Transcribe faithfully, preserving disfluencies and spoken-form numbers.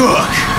cook.